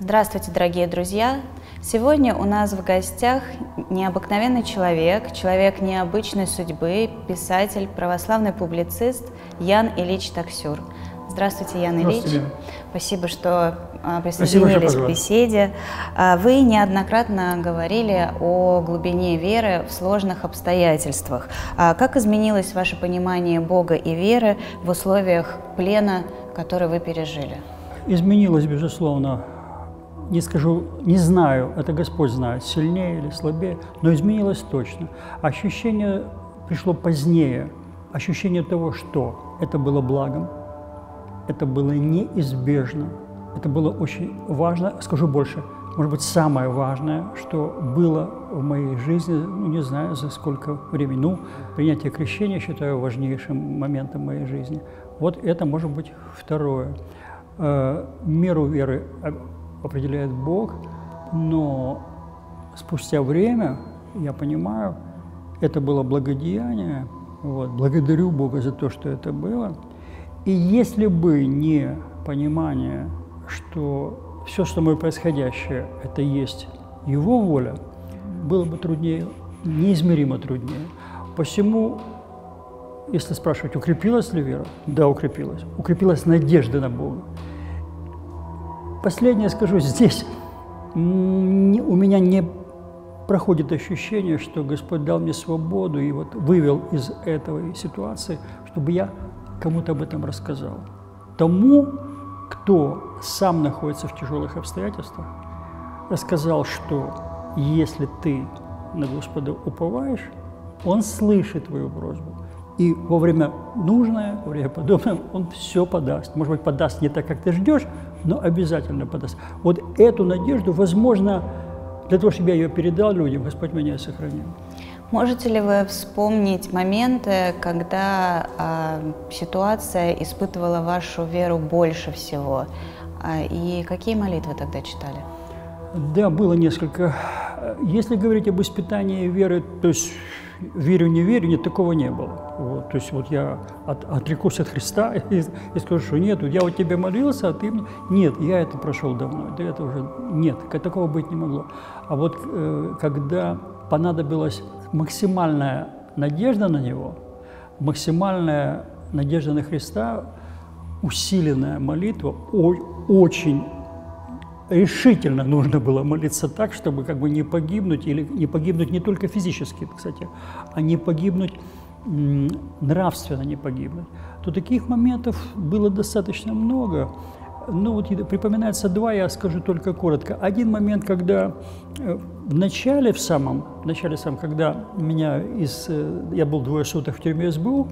Здравствуйте, дорогие друзья! Сегодня у нас в гостях необыкновенный человек, человек необычной судьбы, писатель, православный публицист Ян Ильич Таксюр. Здравствуйте, Ян Ильич. Здравствуйте. Спасибо, что присоединились к беседе. Вы неоднократно говорили о глубине веры в сложных обстоятельствах. Как изменилось ваше понимание Бога и веры в условиях плена, который вы пережили? Изменилось, безусловно. Не скажу, не знаю, это Господь знает, сильнее или слабее, но изменилось точно. Ощущение пришло позднее, ощущение того, что это было благом, это было неизбежно, это было очень важно, скажу больше, может быть, самое важное, что было в моей жизни, ну, не знаю, за сколько времени, ну, принятие крещения считаю важнейшим моментом моей жизни. Вот это, может быть, второе. Меру веры определяет Бог, но спустя время, я понимаю, это было благодеяние, вот, благодарю Бога за то, что это было. И если бы не понимание, что все, что мое происходящее, это есть Его воля, было бы труднее, неизмеримо труднее. Посему, если спрашивать, укрепилась ли вера? Да, укрепилась. Укрепилась надежда на Бога. Последнее скажу, здесь у меня не проходит ощущение, что Господь дал мне свободу и вот вывел из этой ситуации, чтобы я кому-то об этом рассказал. Тому, кто сам находится в тяжелых обстоятельствах, рассказал, что если ты на Господа уповаешь, Он слышит твою просьбу. И во время нужное, во время подобное Он все подаст. Может быть, подаст не так, как ты ждешь, но обязательно подаст. Вот эту надежду, возможно, для того, чтобы я ее передал людям, Господь меня сохранил. Можете ли вы вспомнить моменты, когда ситуация испытывала вашу веру больше всего? И какие молитвы тогда читали? Да, было несколько. Если говорить об испытании веры, то есть верю-не верю, нет, такого не было. Вот, то есть вот я отрекусь от Христа и скажу, что нет, я вот тебе молился, а ты мне... Нет, я это прошел давно, это уже нет, такого быть не могло. А вот когда понадобилась максимальная надежда на Него, максимальная надежда на Христа, усиленная молитва, очень решительно нужно было молиться так, чтобы как бы не погибнуть, или не погибнуть не только физически, кстати, а не погибнуть, нравственно не погибнуть. То таких моментов было достаточно много. Ну вот припоминается два, я скажу только коротко. Один момент, когда в самом начале, когда меня я был двое суток в тюрьме СБУ,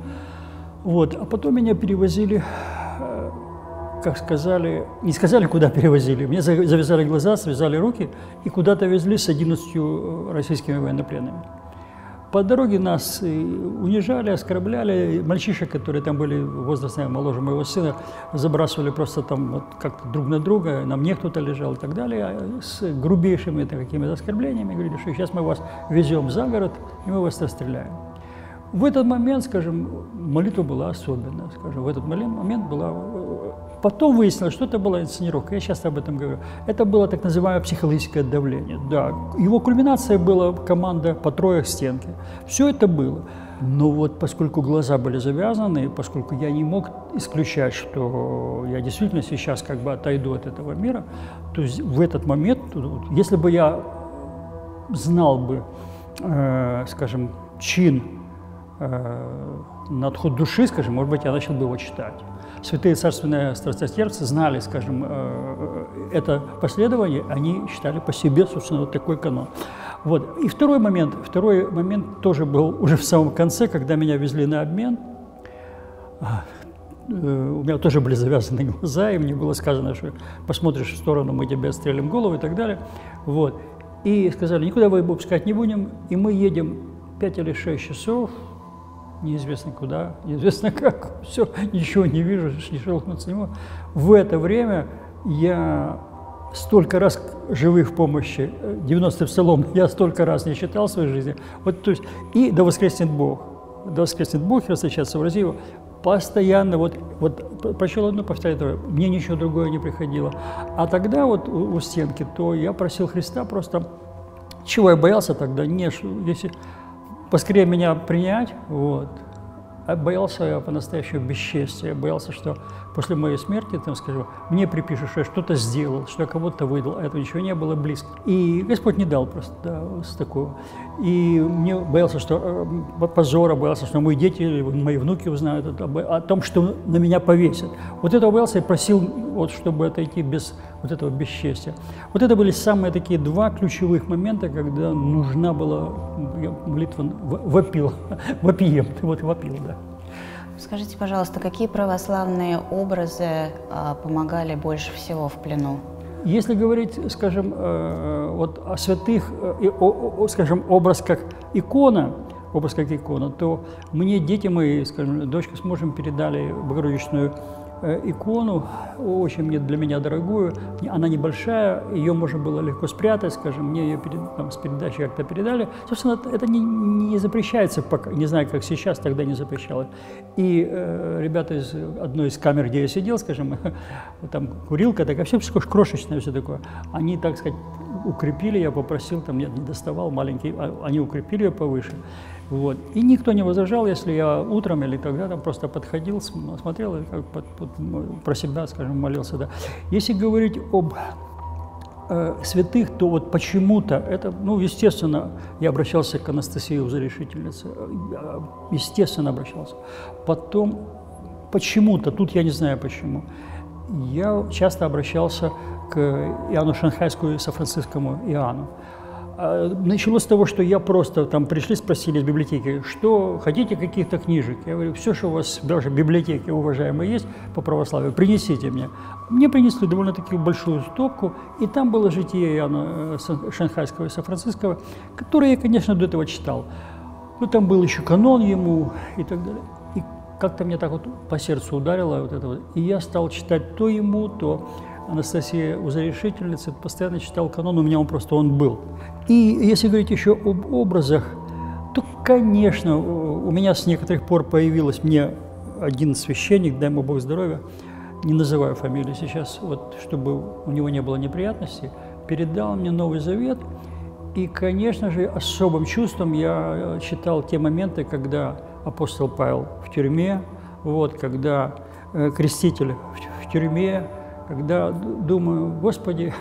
вот, а потом меня перевозили. Как сказали, не сказали, куда перевозили. Мне завязали глаза, связали руки и куда-то везли с 11 российскими военнопленными. По дороге нас унижали, оскорбляли. Мальчишек, которые там были возрастные, моложе моего сына, забрасывали просто там вот как-то друг на друга. На мне кто-то лежал и так далее. С грубейшими какими-то оскорблениями. Говорили, что сейчас мы вас везем за город и мы вас расстреляем. В этот момент, скажем, молитва была особенная. Скажем, в этот момент была... Потом выяснилось, что это была инсценировка, я часто об этом говорю. Это было так называемое психологическое давление. Да, его кульминация была команда по трое к стенке. Все это было. Но вот поскольку глаза были завязаны, поскольку я не мог исключать, что я действительно сейчас как бы отойду от этого мира, то есть в этот момент, если бы я знал бы, скажем, чин на отход души, скажем, может быть, я начал бы его читать. Святые царственные страстотерпцы знали, скажем, это последование, они считали по себе, собственно, вот такой канон. Вот. И второй момент тоже был уже в самом конце, когда меня везли на обмен. У меня тоже были завязаны глаза, и мне было сказано, что посмотришь в сторону, мы тебе отстрелим голову и так далее. Вот. И сказали, никуда вы его пускать не будем, и мы едем 5 или 6 часов, неизвестно куда, неизвестно как, все, ничего не вижу, не шелохнуться не могу. В это время я столько раз живых в помощи, 90-й псалом, я столько раз не читал в своей жизни. Вот, то есть, и да воскреснет Бог, и рассечется в разиву. постоянно, прочел одно, повторяю второе, мне ничего другое не приходило. А тогда вот у стенки, то я просил Христа просто, чего я боялся тогда, если поскорее меня принять, вот. А боялся я по-настоящему бесчестия, боялся, что после моей смерти, там, скажу, мне припишут, что я что-то сделал, что я кого-то выдал, а этого ничего не было близко. И Господь не дал просто, да, с такого. И мне боялся, что позора, боялся, что мои дети, мои внуки узнают о том, что на меня повесят. Вот этого боялся и просил, вот, чтобы отойти без вот этого бесчестия. Вот это были самые такие два ключевых момента, когда нужна была молитва, вопием, вот вопил, да. Скажите, пожалуйста, какие православные образы помогали больше всего в плену? Если говорить, скажем, вот о святых, скажем, образ как икона, то мне дети мои, скажем, дочка с мужем передали Богородичную икону, очень для меня дорогую, она небольшая, ее можно было легко спрятать, скажем, мне ее там, с передачи как-то передали. Собственно, это не запрещается пока, не знаю, как сейчас, тогда не запрещалось. И ребята из одной из камер, где я сидел, скажем, там курилка такая, все крошечное, все такое, они, так сказать, укрепили, я попросил, там, я не доставал, маленький, они укрепили ее повыше. Вот. И никто не возражал, если я утром или тогда там просто подходил, смотрел, как про себя, скажем, молился. Да. Если говорить об святых, то вот почему-то, это, ну, естественно, я обращался к Анастасии Узарешительнице, естественно, обращался. Потом, почему-то, тут я не знаю почему, я часто обращался к Иоанну Шанхайскому и Сан-Францисскому Иоанну. Началось с того, что я просто там пришли, спросили из библиотеки, что хотите каких-то книжек. Я говорю, все, что у вас даже в библиотеке, уважаемые, есть по православию, принесите мне. Мне принесли довольно-таки большую стопку, и там было житие Иоанна Шанхайского и Сан-Франциского, которое я, конечно, до этого читал. Но там был еще канон ему и так далее. И как-то мне так вот по сердцу ударило вот это вот. И я стал читать то ему, то... Анастасия Узарешительница, постоянно читал канон, у меня он просто был. И если говорить еще об образах, то, конечно, у меня с некоторых пор появилось, мне один священник, дай ему Бог здоровья, не называю фамилию сейчас, вот, чтобы у него не было неприятностей, передал мне Новый Завет, и, конечно же, особым чувством я читал те моменты, когда апостол Павел в тюрьме, вот, когда креститель в тюрьме, когда думаю, Господи,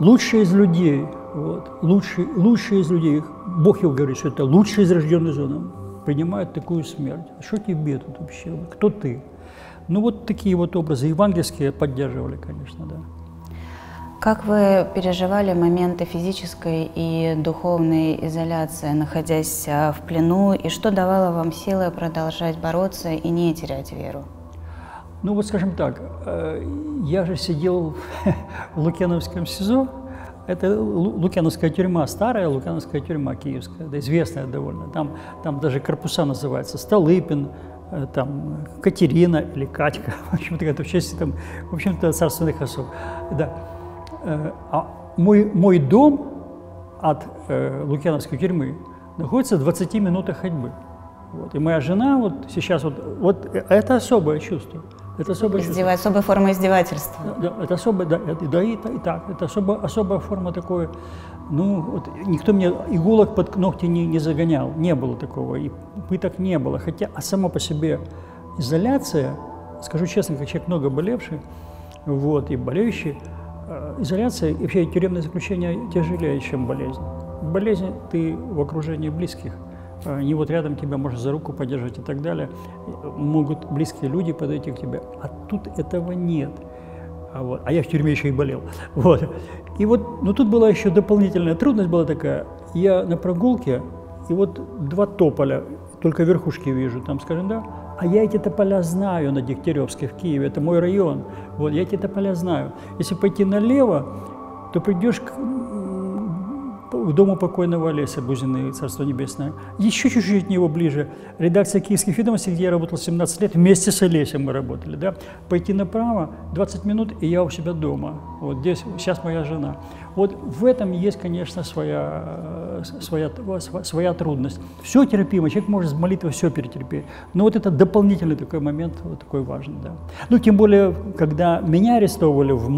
лучший из людей, вот, лучший из людей, Бог его говорит, что это лучший из рожденных женам, принимает такую смерть. Что тебе тут вообще? Кто ты? Ну вот такие вот образы евангельские поддерживали, конечно, да. Как вы переживали моменты физической и духовной изоляции, находясь в плену, и что давало вам силы продолжать бороться и не терять веру? Ну вот, скажем так, я же сидел в Лукьяновском СИЗО, это Лукьяновская тюрьма, старая Лукьяновская тюрьма киевская, да, известная довольно, там даже корпуса называются, Столыпин, там Катерина или Катька, в общем-то, это в честь там, в общем-то, царственных особ, да. А мой дом от Лукьяновской тюрьмы находится в 20 минутах ходьбы. Вот. И моя жена вот сейчас, это особое чувство. Это особое чувство. Особая форма издевательства. Да, это особое, да, и так. Это особая форма такой, ну, вот, никто мне иголок под ногти не загонял, не было такого, и пыток не было. Хотя, сама по себе изоляция, скажу честно, как человек много болевший, вот, и болеющий, изоляция и вообще тюремное заключение тяжелее, чем болезнь. Болезнь ты в окружении близких, они вот рядом тебя, может, за руку поддерживать и так далее, могут близкие люди подойти к тебе, а тут этого нет. Вот. А я в тюрьме еще и болел. Вот. И вот, но тут была еще дополнительная трудность была такая, я на прогулке, и вот два тополя, только верхушки вижу, там, скажем, да, а я эти тополя знаю на Дегтяревске в Киеве, это мой район, вот, я эти тополя знаю. Если пойти налево, то придешь к дому покойного Олеся Бузина, царство небесное. Еще чуть-чуть от него ближе. Редакция «Киевских ведомостей», где я работал 17 лет, вместе с Олесем мы работали. Да? Пойти направо, 20 минут, и я у себя дома. Вот здесь, сейчас моя жена. Вот в этом есть, конечно, своя трудность. Все терпимо, человек может с молитвой все перетерпеть. Но вот это дополнительный такой момент, вот такой важный. Да? Ну, тем более, когда меня арестовывали в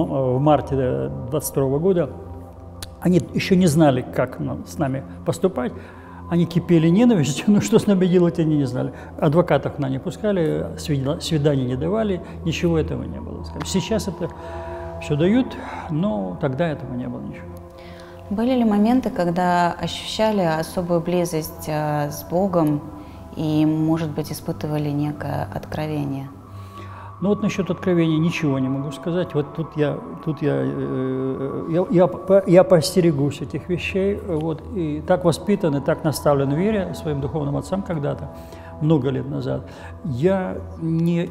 марте 22-го года, они еще не знали, как с нами поступать. Они кипели ненавистью, но что с нами делать, они не знали. Адвокатов нам не пускали, свиданий не давали, ничего этого не было. Сейчас это все дают, но тогда этого не было ничего. Были ли моменты, когда ощущали особую близость с Богом и, может быть, испытывали некое откровение? Ну вот насчет откровения ничего не могу сказать. Вот тут я постерегусь этих вещей. Вот, и так воспитан, и так наставлен в вере своим духовным отцам когда-то, много лет назад. Я не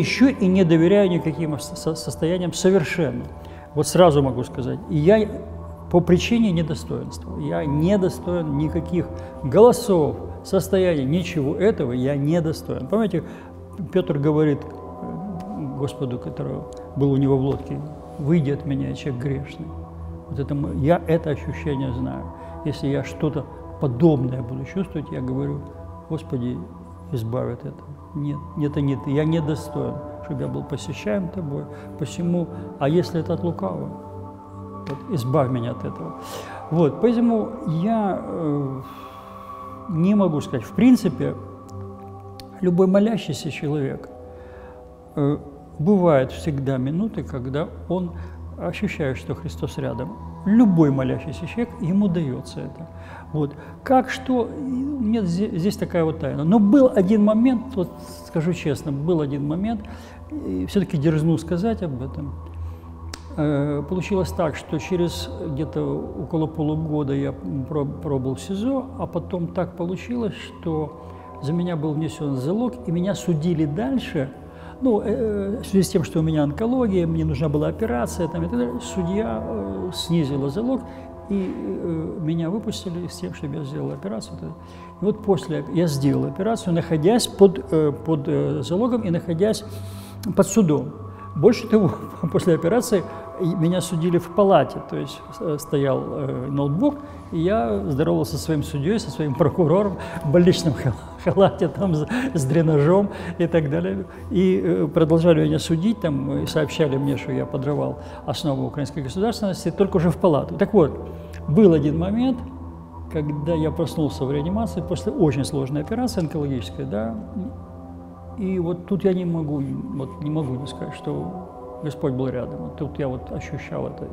ищу и не доверяю никаким состояниям совершенно. Вот сразу могу сказать. И я по причине недостоинства. Я недостоин никаких голосов, состояний, ничего этого я недостоин. Помните, Петр говорит Господу, который был у него в лодке: «Выйди от меня, человек грешный». Вот это, я это ощущение знаю. Если я что-то подобное буду чувствовать, я говорю: «Господи, избави от этого. Нет, это не ты, я недостоин, чтобы я был посещаем тобой, посему, а если это от лукавого, вот, избавь меня от этого». Вот, поэтому я не могу сказать, в принципе, любой молящийся человек, бывают всегда минуты, когда он ощущает, что Христос рядом. Любой молящийся человек, ему дается это. Вот. Как, что, нет, здесь такая вот тайна. Но был один момент, вот скажу честно, был один момент, все-таки дерзну сказать об этом. Получилось так, что через где-то около полугода я пробыл в СИЗО, а потом так получилось, что за меня был внесен залог, и меня судили дальше. Ну, в связи с тем, что у меня онкология, мне нужна была операция, там, и так далее. Судья снизила залог, и меня выпустили с тем, чтобы я сделал операцию. И вот после я сделал операцию, находясь под залогом и находясь под судом. Больше того, после операции меня судили в палате, то есть стоял ноутбук, и я здоровался со своим судьей, со своим прокурором в больничном халате, там, с дренажом и так далее. И продолжали меня судить, там, и сообщали мне, что я подрывал основу украинской государственности, только уже в палату. Так вот, был один момент, когда я проснулся в реанимации после очень сложной операции онкологической, да, и вот тут я не могу не сказать, что Господь был рядом. Вот тут я вот ощущал это.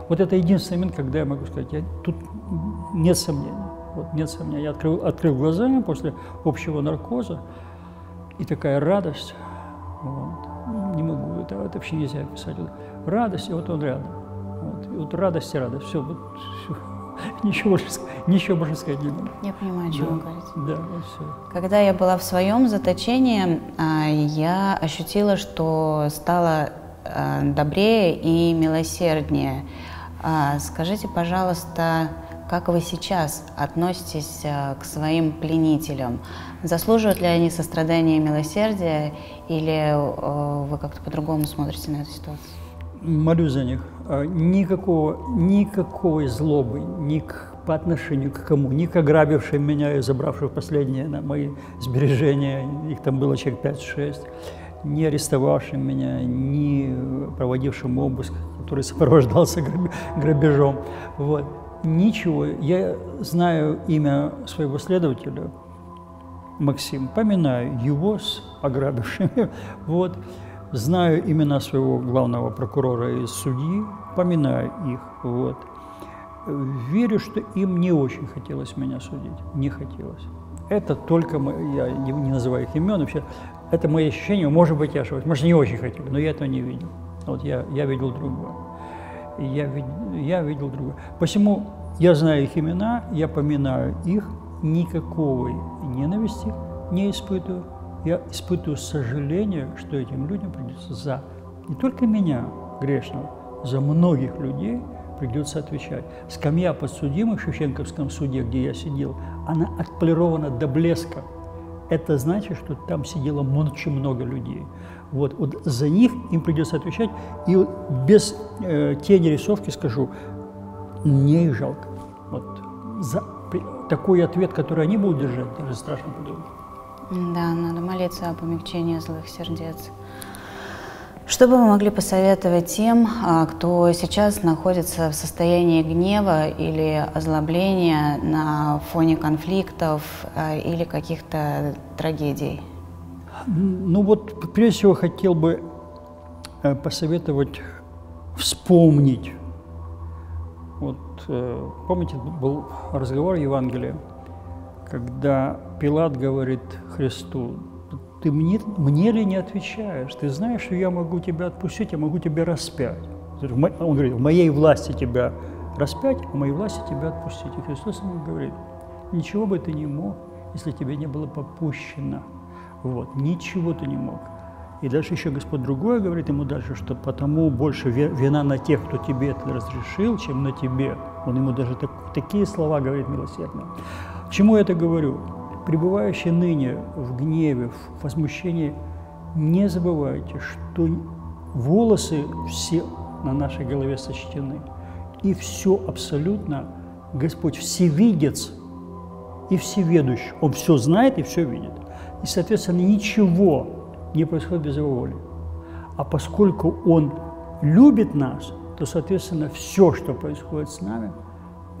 Вот это единственный момент, когда я могу сказать, тут нет сомнений. Вот, нет сомнений. Я открыл глаза после общего наркоза, и такая радость. Вот, не могу, это вообще нельзя описать. Вот, радость, и вот он рядом. Вот радость и радость. Все, вот, все. Ничего больше сказать не могу. Я понимаю, о чем вы говорите. Да, все. Когда я была в своем заточении, я ощутила, что стала добрее и милосерднее. Скажите, пожалуйста, как вы сейчас относитесь к своим пленителям? Заслуживают ли они сострадания и милосердия, или вы как-то по-другому смотрите на эту ситуацию? Молю за них. Никакой злобы по отношению к кому, ни к ограбившим меня и забравшим последние мои сбережения, их там было человек 5-6, ни арестовавшим меня, ни проводившим обыск, который сопровождался грабежом. Вот. Ничего. Я знаю имя своего следователя, Максим, поминаю его с ограбившими. Вот. Знаю имена своего главного прокурора и судьи, поминаю их. Вот. Верю, что им не очень хотелось меня судить, не хотелось. Это только, я не называю их имен вообще, это мои ощущения, может быть, я ошибаюсь, может, не очень хотели, но я этого не видел. Вот я видел другого, я видел другого. Посему я знаю их имена, я поминаю их, никакой ненависти не испытываю. Я испытываю сожаление, что этим людям придется за не только меня, грешного, за многих людей придется отвечать. Скамья подсудимых в Шевченковском суде, где я сидел, она отполирована до блеска. Это значит, что там сидело очень много людей. Вот за них им придется отвечать. И вот без тени рисовки скажу, мне их жалко. Вот. За такой ответ, который они будут держать, даже страшно подумать. Да, надо молиться об умягчении злых сердец. Что бы вы могли посоветовать тем, кто сейчас находится в состоянии гнева или озлобления на фоне конфликтов или каких-то трагедий? Ну вот, прежде всего, хотел бы посоветовать вспомнить. Вот, помните, был разговор в Евангелии, когда Пилат говорит Христу: «Ты мне ли не отвечаешь? Ты знаешь, что я могу тебя отпустить, я могу тебя распять». Он говорит: «В моей власти тебя распять, в моей власти тебя отпустить». И Христос ему говорит: «Ничего бы ты не мог, если тебе не было попущено». Вот, ничего ты не мог. И дальше еще Господь другое говорит ему дальше, что потому больше вина на тех, кто тебе это разрешил, чем на тебе. Он ему даже такие слова говорит милосердно. К чему я это говорю? Пребывающие ныне в гневе, в возмущении, не забывайте, что волосы все на нашей голове сочтены. И все абсолютно Господь всевидец и всеведущий. Он все знает и все видит. И, соответственно, ничего не происходит без его воли. А поскольку Он любит нас, то, соответственно, все, что происходит с нами,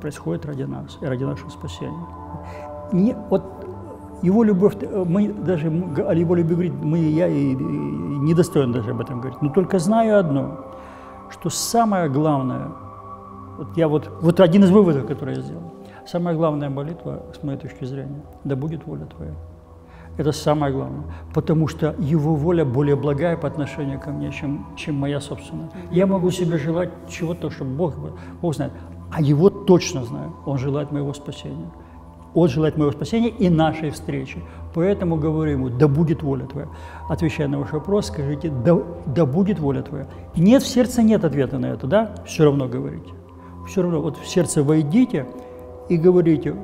происходит ради нас и ради нашего спасения. Его любовь, мы даже о его любви говорить, я и не достоин даже об этом говорить. Но только знаю одно, что самое главное, вот один из выводов, который я сделал, самая главная молитва, с моей точки зрения, да будет воля Твоя. Это самое главное, потому что его воля более благая по отношению ко мне, чем моя собственная. Я могу себе желать чего-то, чтобы Бог знает, а его точно знаю, он желает моего спасения. Он желает моего спасения и нашей встречи. Поэтому говорю ему: да будет воля Твоя. Отвечая на ваш вопрос, скажите: да будет воля Твоя. Нет, в сердце нет ответа на это, да? Все равно говорите. Все равно вот в сердце войдите и говорите: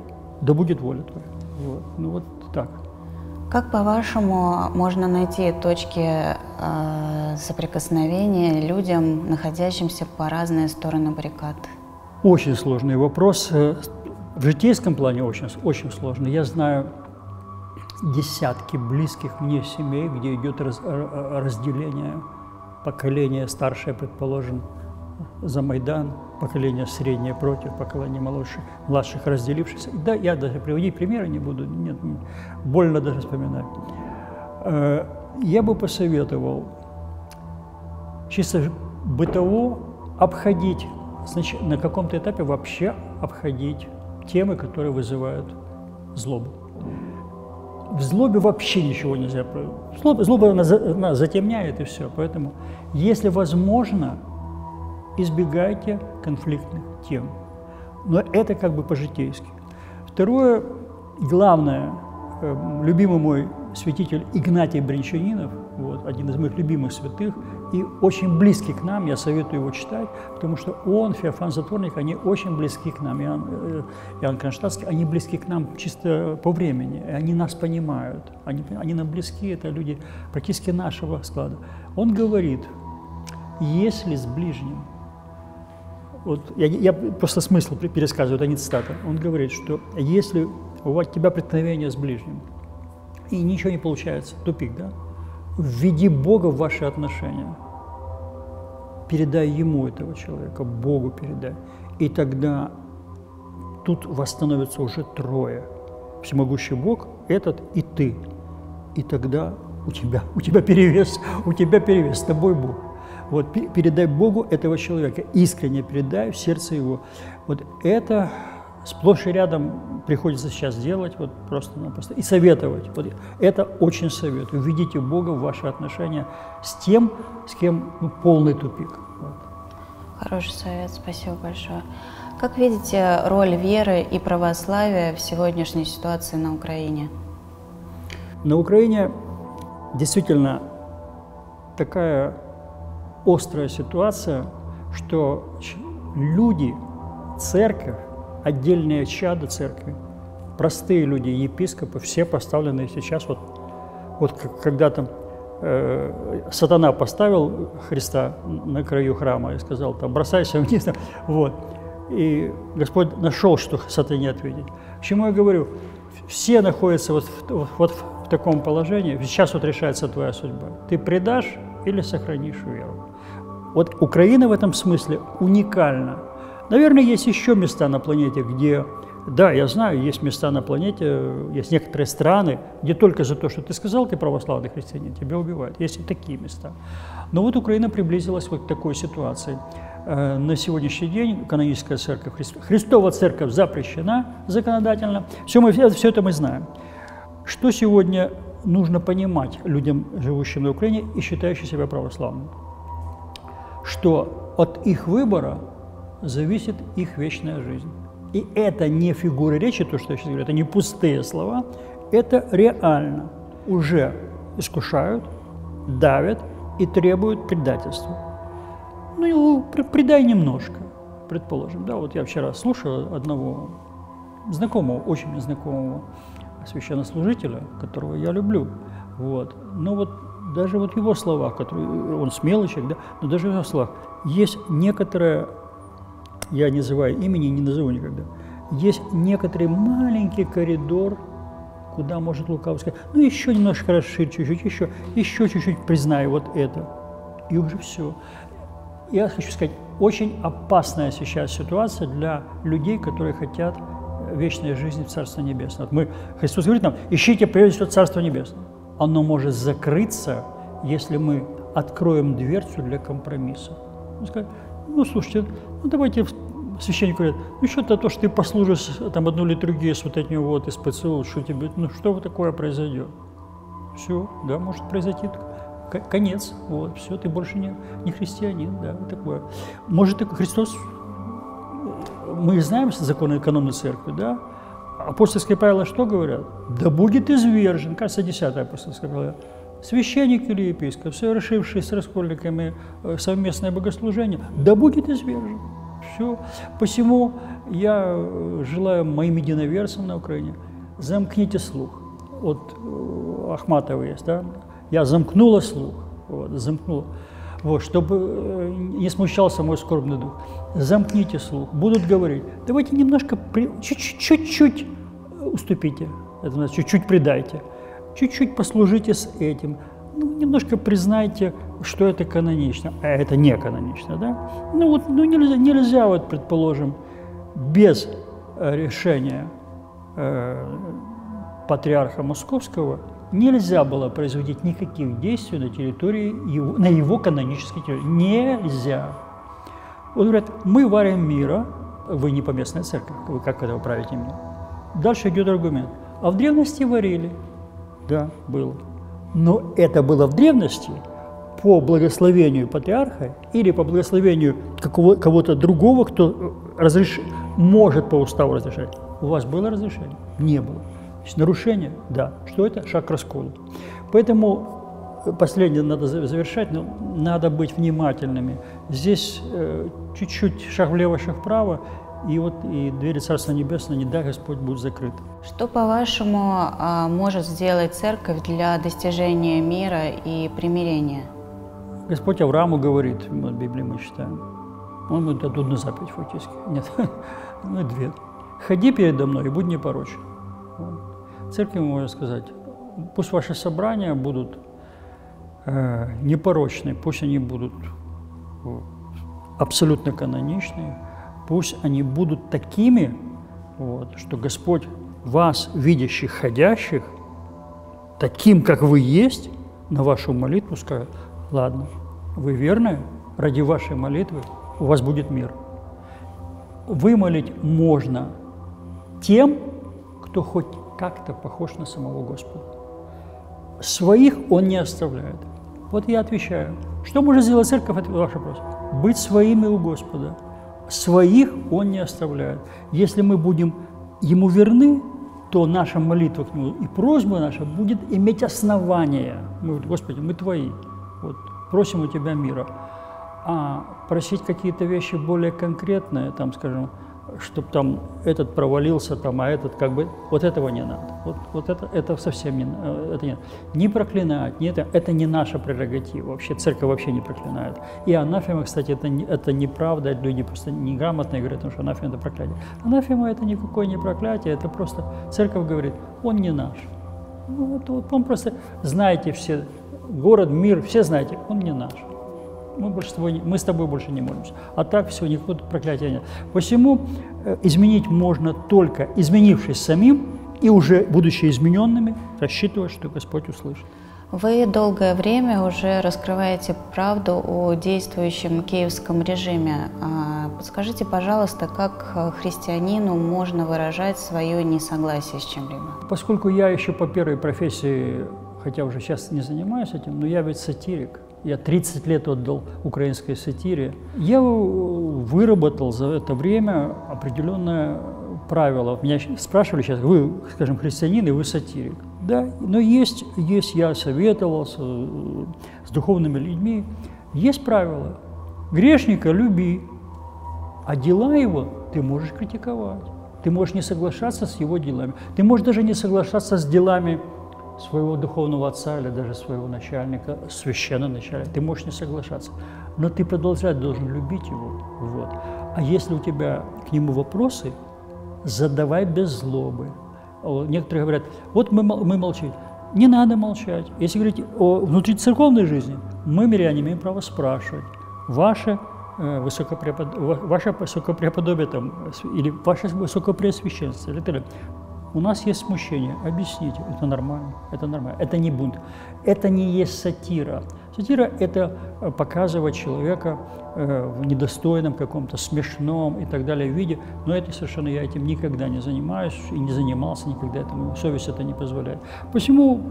да будет воля Твоя. Вот. Ну вот так. Как, по-вашему, можно найти точки соприкосновения людям, находящимся по разные стороны баррикад? Очень сложный вопрос. В житейском плане очень сложно. Я знаю десятки близких мне семей, где идет разделение. Поколение старшее, предположим, за Майдан, поколение среднее против, поколение младших разделившихся. Да, я даже приводить примеры не буду, нет, больно даже вспоминать. Я бы посоветовал чисто бытово обходить, значит, на каком-то этапе вообще обходить темы, которые вызывают злобу. В злобе вообще ничего нельзя. Злоба она затемняет, и все. Поэтому, если возможно, избегайте конфликтных тем. Но это как бы по-житейски. Второе, главное, любимый мой святитель Игнатий Брянчанинов, вот, один из моих любимых святых, и очень близкий к нам, я советую его читать, потому что он, Феофан Затворник, они очень близки к нам, Иоанн Кронштадтский, они близки к нам чисто по времени, они нас понимают, они нам близки, это люди практически нашего склада. Он говорит: если с ближним, вот, я просто смысл пересказываю, это не цитата, он говорит, что если у тебя преткновение с ближним, и ничего не получается, тупик, да? Введи Бога в ваши отношения, передай Ему этого человека, Богу передай, и тогда тут вас становится уже трое: всемогущий Бог, этот и ты, и тогда у тебя перевес, с тобой Бог. Вот, передай Богу этого человека, искренне передай в сердце его. Вот это сплошь и рядом приходится сейчас делать, вот просто-напросто, и советовать. Вот это очень советую. Введите Бога в ваши отношения с тем, с кем полный тупик. Вот. Хороший совет, спасибо большое. Как видите роль веры и православия в сегодняшней ситуации на Украине? На Украине действительно такая острая ситуация, что люди, церковь, отдельные чада церкви, простые люди, епископы, все поставлены сейчас, вот когда там сатана поставил Христа на краю храма и сказал, там, бросайся вниз, вот. И Господь нашел, что сатане ответить. К чему я говорю? Все находятся вот в таком положении. Сейчас вот решается твоя судьба. Ты предашь или сохранишь веру. Вот Украина в этом смысле уникальна. Наверное, есть еще места на планете, где... Да, я знаю, есть места на планете, есть некоторые страны, где только за то, что ты сказал, ты православный христианин, тебя убивают. Есть и такие места. Но вот Украина приблизилась вот к такой ситуации. На сегодняшний день каноническая церковь, Христова церковь запрещена законодательно. Все это мы знаем. Что сегодня нужно понимать людям, живущим на Украине и считающим себя православным? Что от их выбора зависит их вечная жизнь. И это не фигура речи, то, что я сейчас говорю, это не пустые слова, это реально. Уже искушают, давят и требуют предательства. Ну, предай немножко, предположим. Да, вот я вчера слушал одного знакомого, очень знакомого священнослужителя, которого я люблю. Вот. Но вот даже вот его слова, которые, он смелый человек, да, но даже в его словах есть некоторое... Я не называю имени, не назову никогда. Есть некоторый маленький коридор, куда может лукаво сказать, ну еще немножко расширь, чуть-чуть, еще чуть-чуть признай вот это. И уже все. Я хочу сказать, очень опасная сейчас ситуация для людей, которые хотят вечной жизни в Царстве Небесном. Христос говорит нам, ищите прежде всего Царство Небесное. Оно может закрыться, если мы откроем дверцу для компромисса. Он скажет, ну слушайте, ну давайте, священник говорит, ну что-то то, что ты послужишь там одну литургию с вот этим вот, из ПЦУ, что тебе, ну что вот такое произойдет? Все, да, может произойти конец, вот, все, ты больше не христианин, да, вот такое. Может, Христос, мы знаем законы экономной церкви, да, апостольские правила что говорят? Да будет извержен, кажется, 10-е апостольское правило. Священник или епископ, совершивший с раскольниками совместное богослужение, да будет извержен. Все. Посему я желаю моим единоверцам на Украине, замкните слух. Вот Ахматова есть, да? Я замкнула слух, вот, замкнула. Вот, чтобы не смущался мой скорбный дух. Замкните слух, будут говорить, давайте немножко, чуть-чуть уступите, это значит, чуть-чуть предайте. Чуть-чуть послужите с этим, ну, немножко признайте, что это канонично, а это не канонично, да? Ну вот, ну нельзя вот, предположим, без решения патриарха Московского нельзя было производить никаких действий на территории его, на его канонической территории. Нельзя. Вот говорят, мы варим мира, вы не поместная церковь, вы как это правите мир? Дальше идет аргумент. А в древности варили. Да, было. Но это было в древности по благословению патриарха или по благословению кого-то другого, кто может по уставу разрешать. У вас было разрешение? Не было. Есть нарушение? Да. Что это? Шаг к расколу. Поэтому последнее надо завершать, но надо быть внимательными. Здесь чуть-чуть шаг влево, шаг вправо. И вот и двери Царства Небесного, не дай Господь, будут закрыты. Что, по-вашему, может сделать Церковь для достижения мира и примирения? Господь Аврааму говорит, в Библии мы читаем. Он говорит, это одна заповедь фактически. Нет, ну две. Ходи передо мной и будь непорочен. Церковь может сказать, пусть ваши собрания будут непорочны, пусть они будут абсолютно каноничные. Пусть они будут такими, вот, что Господь вас, видящих, ходящих, таким, как вы есть, на вашу молитву скажет, ладно, вы верны, ради вашей молитвы у вас будет мир. Вымолить можно тем, кто хоть как-то похож на самого Господа. Своих Он не оставляет. Вот я отвечаю. Что может сделать церковь, это ваш вопрос. Быть своими у Господа. Своих Он не оставляет. Если мы будем Ему верны, то наша молитва к Нему и просьба наша будет иметь основание. Мы говорим, Господи, мы Твои, вот, просим у Тебя мира. просить какие-то вещи более конкретные, там, скажем, чтобы там этот провалился, там, а этот как бы... Вот этого не надо. Вот это совсем не надо. Это не надо. Не проклинать, не это, это не наша прерогатива вообще. Церковь вообще не проклинает. И анафема, кстати, это неправда. Люди просто неграмотные говорят, что анафема – это проклятие. Анафема – это никакое не проклятие, это просто... Церковь говорит, он не наш. Ну, вот он просто... Знаете все, город, мир, все знаете, он не наш. Мы с тобой больше не молимся. А так все, никакого проклятия нет. Посему изменить можно только, изменившись самим, и уже, будучи измененными, рассчитывать, что Господь услышит. Вы долгое время уже раскрываете правду о действующем киевском режиме. Подскажите, пожалуйста, как христианину можно выражать свое несогласие с чем-либо? Поскольку я еще по первой профессии, хотя уже сейчас не занимаюсь этим, но я ведь сатирик. Я 30 лет отдал украинской сатире. Я выработал за это время определенное правило. Меня спрашивали сейчас, вы, скажем, христианин и вы сатирик. Да, но есть я советовался с духовными людьми. Есть правило. Грешника люби, а дела его ты можешь критиковать. Ты можешь не соглашаться с его делами. Ты можешь даже не соглашаться с делами своего духовного отца или даже своего начальника, священноначальника. Ты можешь не соглашаться, но ты продолжать должен любить его. Вот. А если у тебя к нему вопросы, задавай без злобы. Некоторые говорят, вот мы молчим. Не надо молчать. Если говорить о внутрицерковной жизни, мы, миряне, имеем право спрашивать. Ваше высокопреподобие там, или ваше высокопреосвященство, или так далее. У нас есть смущение, объясните, это нормально, это нормально, это не бунт, это не есть сатира. Сатира – это показывать человека в недостойном каком-то, смешном и так далее виде, но это совершенно я этим никогда не занимаюсь и не занимался никогда этому, совесть это не позволяет. Посему,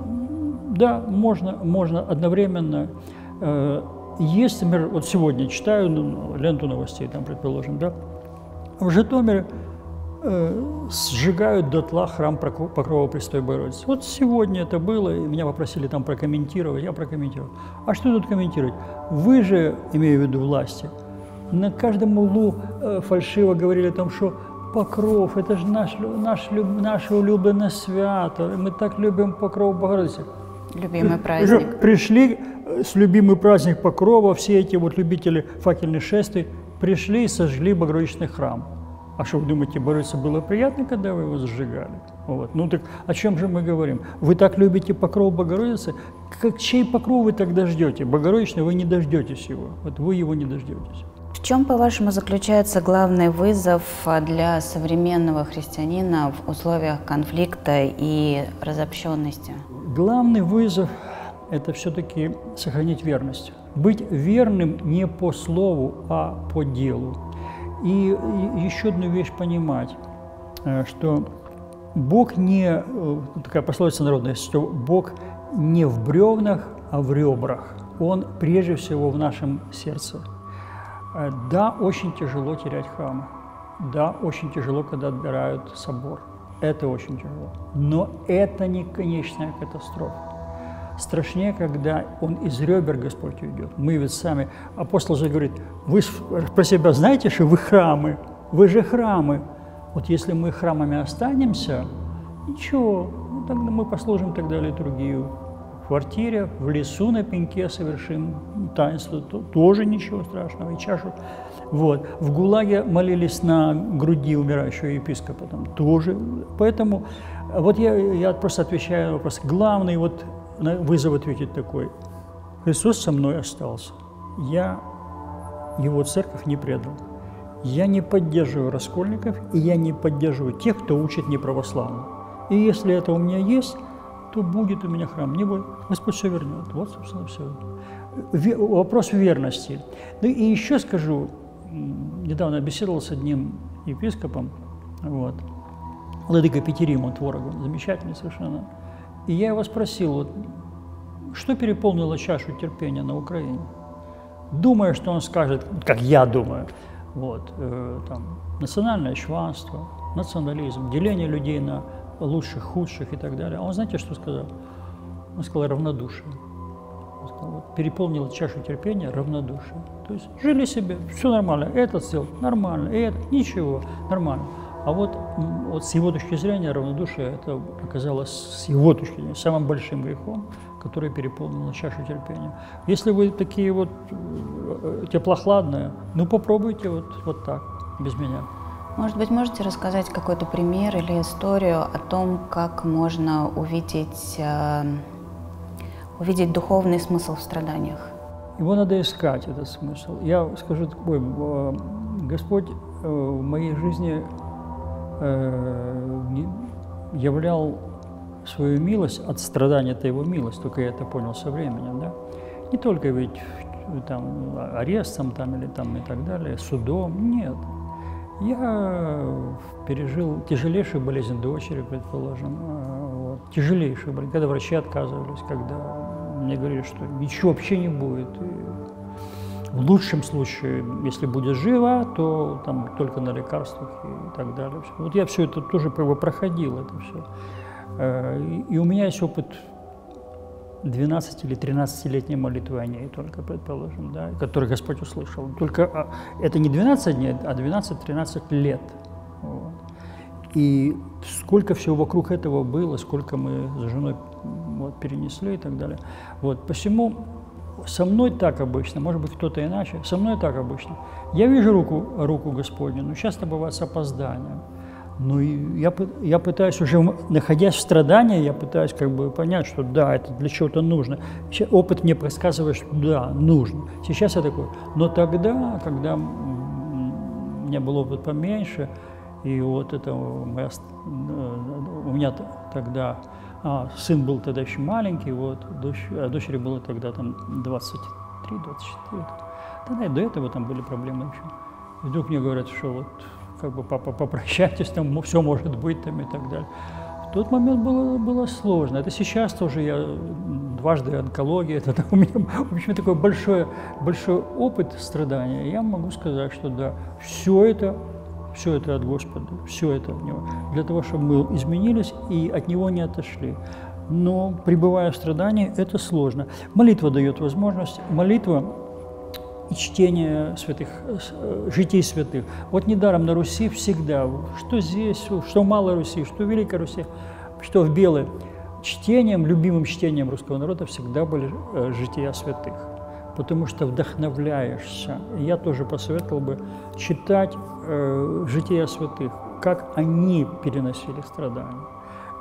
да, можно одновременно, есть, например, вот сегодня читаю ленту новостей, там, предположим, да, в Житомире, сжигают дотла храм Покрова Престой Богородицы. Вот сегодня это было, и меня попросили там прокомментировать, я прокомментировал. А что тут комментировать? Вы же, имею в виду власти, на каждом углу фальшиво говорили о том, что Покров – это же наше улюбленное свято, мы так любим Покров Богородицы. Любимый праздник. Пришли с любимый праздник Покрова, все эти вот любители факельных шествий пришли и сожгли Богородичный храм. А что вы думаете, Богородице было приятно, когда вы его сжигали? Вот. Ну так о чем же мы говорим? Вы так любите покров Богородицы, как чей покров вы тогда ждете? Богородичный вы не дождетесь его, вот вы его не дождетесь. В чем, по-вашему, заключается главный вызов для современного христианина в условиях конфликта и разобщенности? Главный вызов – это все-таки сохранить верность. Быть верным не по слову, а по делу. И еще одну вещь понимать, что Бог не, такая пословица народная, что Бог не в бревнах, а в ребрах. Он прежде всего в нашем сердце. Да, очень тяжело терять храм. Да, очень тяжело, когда отбирают собор. Это очень тяжело. Но это не конечная катастрофа. Страшнее, когда он из ребер Господь уйдет. Мы ведь сами, апостол же говорит, вы про себя знаете, что вы храмы, вы же храмы. Вот если мы храмами останемся, ничего, ну, тогда мы послужим тогда литургию в квартире, в лесу на пеньке совершим таинство, тоже ничего страшного, и чашу. Вот. В ГУЛАГе молились на груди умирающего епископа, там тоже. Поэтому вот я просто отвечаю на вопрос. Главный вот вызов ответить такой: Христос со мной остался, я его церковь не предал, я не поддерживаю раскольников и я не поддерживаю тех, кто учит неправославно. И если это у меня есть, то будет у меня храм, не будет, Господь все вернет. Вот, собственно, все. Вопрос верности. Ну и еще скажу, недавно беседовал с одним епископом, вот, Владыка Петеримом Творогом, замечательный совершенно. И я его спросил, вот, что переполнило чашу терпения на Украине? Думаю, что он скажет, как я думаю, вот, там, национальное чванство, национализм, деление людей на лучших, худших и так далее. А он, знаете, что сказал? Он сказал равнодушие. переполнила чашу терпения равнодушие. То есть жили себе, все нормально, этот сел, нормально, и это, ничего, нормально. А вот с его точки зрения равнодушие это оказалось с его точки зрения самым большим грехом, который переполнил чашу терпения. Если вы такие вот теплохладные, ну попробуйте вот так, без меня. Может быть, можете рассказать какой-то пример или историю о том, как можно увидеть духовный смысл в страданиях? Его надо искать, этот смысл. Я скажу такой, Господь в моей жизни являл свою милость, от страдания это его милость, только я это понял со временем, да? Не только ведь там, арестом там, или там и так далее, судом, нет. Я пережил тяжелейшую болезнь дочери, предположим, вот, тяжелейшую болезнь, когда врачи отказывались, когда мне говорили, что ничего вообще не будет. И в лучшем случае, если будет жива, то там только на лекарствах и так далее. Вот я все это тоже проходил, это все. И у меня есть опыт 12- или 13-летней молитвы о ней только, предположим, да, который Господь услышал. Только это не 12 дней, а 12-13 лет. Вот. И сколько всего вокруг этого было, сколько мы с женой вот, перенесли и так далее. Вот. Посему со мной так обычно, может быть, кто-то иначе, со мной так обычно. Я вижу руку Господню, но часто бывает с опозданием. Ну, и я пытаюсь уже, находясь в страдании, я пытаюсь как бы понять, что да, это для чего-то нужно. Опыт мне подсказывает, что да, нужно. Сейчас я такой. Но тогда, когда у меня был опыт поменьше, и вот это у меня тогда, сын был тогда еще маленький, вот, дочери было тогда там 23-24. Тогда и до этого там были проблемы еще. И вдруг мне говорят, что вот, как бы, папа, попрощайтесь, там все может быть, там и так далее. В тот момент было сложно. Это сейчас тоже я дважды онкология, это у меня, в общем, такой большой опыт страдания. Я могу сказать, что да, все это от Господа, все это от Него. Для того, чтобы мы изменились и от Него не отошли. Но пребывая в страдании, это сложно. Молитва дает возможность, и чтение святых, житий святых. Вот недаром на Руси всегда, что здесь, что Малой Руси, что Великой Руси, что в Белой, любимым чтением русского народа всегда были жития святых, потому что вдохновляешься. Я тоже посоветовал бы читать жития святых, как они переносили страдания.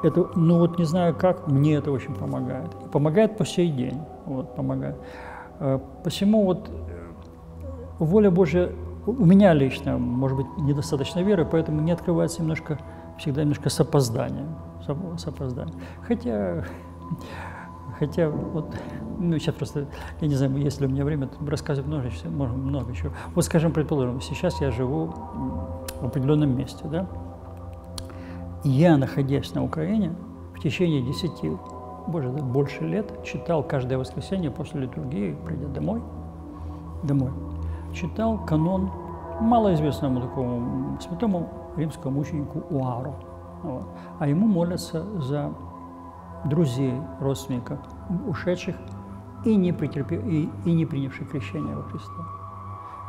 Это, ну вот не знаю как, мне это очень помогает. Помогает по сей день, вот, помогает. Посему вот воля Божья у меня лично, может быть, недостаточно веры, поэтому не открывается всегда немножко с опозданием. Хотя вот, ну, сейчас просто, я не знаю, если у меня время, то рассказывать много еще. Вот, скажем, предположим, сейчас я живу в определенном месте, да? Я, находясь на Украине, в течение 10, больше лет читал каждое воскресенье после литургии, придя домой. Читал канон малоизвестному такому святому римскому мученику Уару. Вот. А ему молятся за друзей, родственников, ушедших и не принявших крещение во Христа.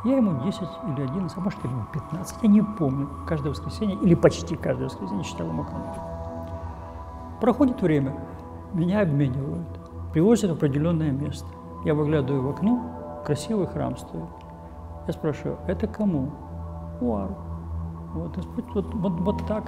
Я ему 10 или 11, а может ему 15, я не помню, каждое воскресенье или почти каждое воскресенье читал ему канон. Проходит время, меня обменивают, привозят в определенное место. Я выглядываю в окно, красивый храм стоит. Я спрашиваю, это кому? Уару. Вот так.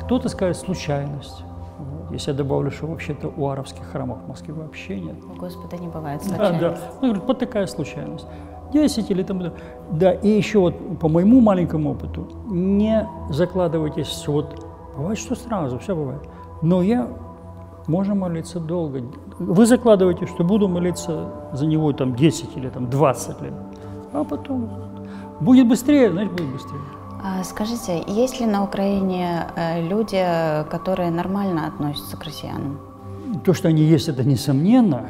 Кто-то скажет случайность. Вот. Если я добавлю, что вообще-то уаровских храмов в Москве вообще нет. Господа, не бывает случайность. Да. Ну, говорит, вот такая случайность. 10 или там. Да, и еще вот по моему маленькому опыту, не закладывайтесь, вот бывает, что сразу, все бывает. Но я... Можно молиться долго. Вы закладываете, что буду молиться за него там 10 или там 20 лет, а потом будет быстрее, значит будет быстрее. Скажите, есть ли на Украине люди, которые нормально относятся к россиянам? То, что они есть, это несомненно.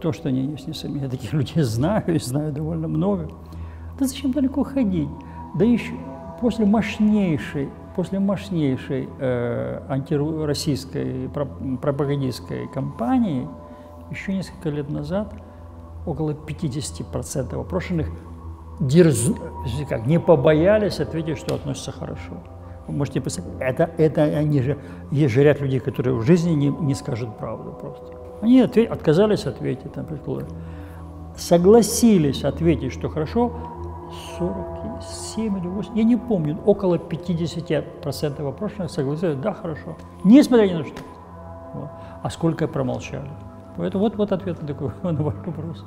То, что они есть, несомненно. Я таких людей знаю, и знаю довольно много. Да зачем далеко ходить? Да еще после мощнейшей антироссийской пропагандистской кампании еще несколько лет назад около 50% опрошенных не побоялись ответить, что относятся хорошо. Вы можете представить, это они же, есть же ряд людей, которые в жизни не скажут правду просто. Они отказались ответить, там, согласились ответить, что хорошо, 47 или 8, я не помню, около 50% опрошенных согласились, да, хорошо, несмотря ни на что. Вот. А сколько промолчали. Поэтому вот ответ на такой вопрос.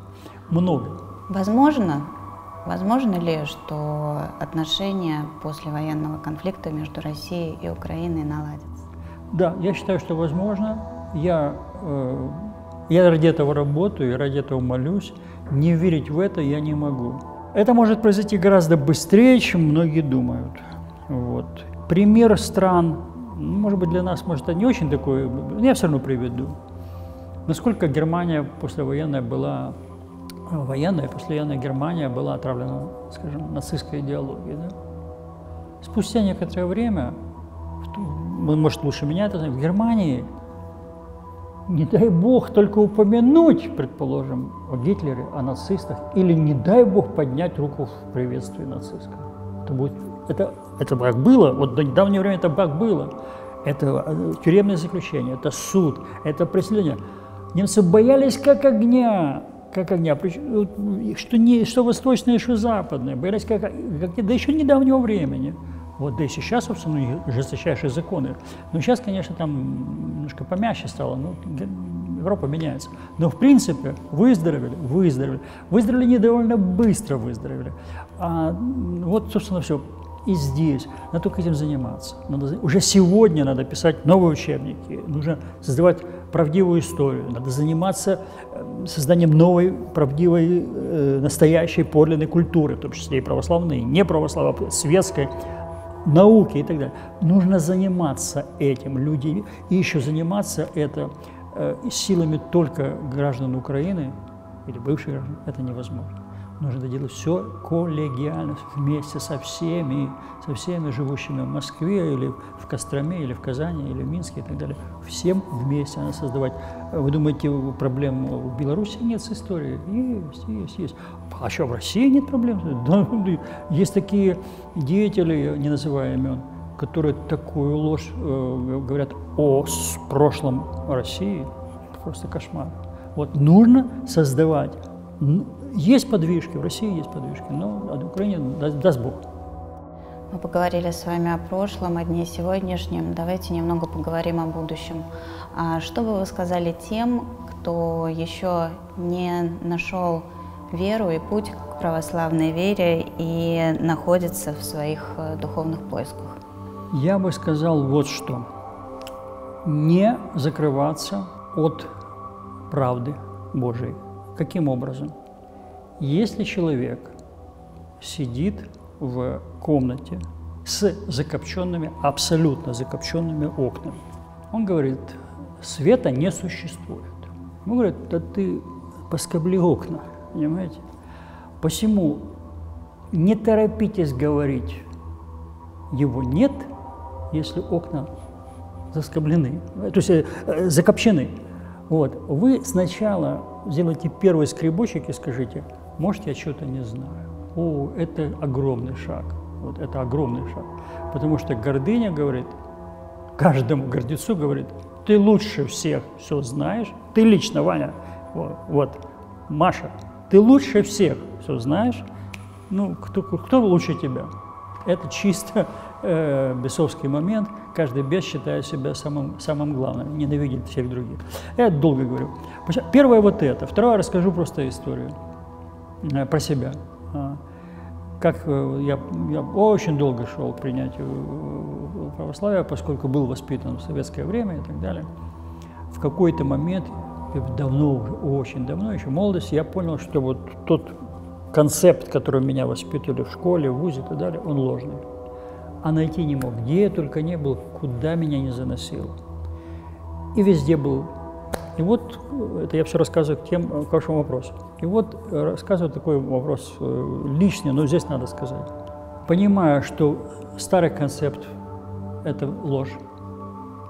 Много. Возможно ли, что отношения после военного конфликта между Россией и Украиной наладятся? Да, я считаю, что возможно. Я ради этого работаю, ради этого молюсь. Не верить в это я не могу. Это может произойти гораздо быстрее, чем многие думают. Вот. Пример стран, может быть, для нас, может, это не очень такое, но я все равно приведу. Насколько Германия послевоенная Германия была отравлена, скажем, нацистской идеологией. Да? Спустя некоторое время, может, лучше меня это знать, в Германии, не дай бог только упомянуть, предположим, о Гитлере, о нацистах, или не дай бог поднять руку в приветствии нацистов. Это брак было, вот до недавнего времени это брак было. Это тюремное заключение, это суд, это преследование. Немцы боялись как огня, что восточное, что западное, боялись да еще недавнего времени. Вот, да и сейчас, собственно, жесточайшие законы. Но сейчас, конечно, там немножко помягче стало, но Европа меняется. Но, в принципе, выздоровели, недовольно быстро выздоровели. А вот, собственно, все. И здесь надо только этим заниматься. Уже сегодня надо писать новые учебники, нужно создавать правдивую историю, надо заниматься созданием новой, правдивой, настоящей, подлинной культуры, в том числе и православной, и неправославной, светской, науки и так далее. Нужно заниматься этим, люди, и еще заниматься это силами только граждан Украины или бывших граждан, это невозможно. Нужно делать все коллегиально, вместе со всеми живущими в Москве, или в Костроме, или в Казани, или в Минске и так далее. Всем вместе надо создавать. Вы думаете, проблем в Беларуси нет с историей? Есть. А что, в России нет проблем? Да, есть такие деятели, не называя имен, которые такую ложь говорят о прошлом России. Просто кошмар. Вот нужно создавать. Есть подвижки, в России есть подвижки, но от Украины даст Бог. Мы поговорили с вами о прошлом, о дне сегодняшнем. Давайте немного поговорим о будущем. Что бы вы сказали тем, кто еще не нашел веру и путь к православной вере и находится в своих духовных поисках? Я бы сказал вот что. Не закрываться от правды Божией. Каким образом? Если человек сидит в комнате с закопченными, абсолютно закопченными окнами, он говорит, света не существует. Он говорит, да ты поскобли окна, понимаете? Посему не торопитесь говорить, его нет, если окна заскоблены, то есть закопчены. Вот. Вы сначала сделайте первый скребочек и скажите, может, я что-то не знаю. О, это огромный шаг. Вот это огромный шаг. Потому что гордыня говорит, каждому гордецу говорит, ты лучше всех все знаешь. Ты лично, Ваня, вот, Маша, ты лучше всех все знаешь. Ну, кто лучше тебя? Это чисто бесовский момент. Каждый бес считает себя самым главным, ненавидит всех других. Я долго говорю. Первое вот это. Второе, расскажу просто историю про себя. Как я очень долго шел к принятию православия, поскольку был воспитан в советское время и так далее. В какой-то момент, давно уже, очень давно, еще в молодости, я понял, что вот тот концепт, который меня воспитывали в школе, в вузе и так далее, он ложный. А найти не мог, где я только не был, куда меня не заносило. И везде был. И вот, это я все рассказываю к вашему вопросу. И вот рассказываю такой вопрос лишний, но здесь надо сказать. Понимаю, что старый концепт – это ложь,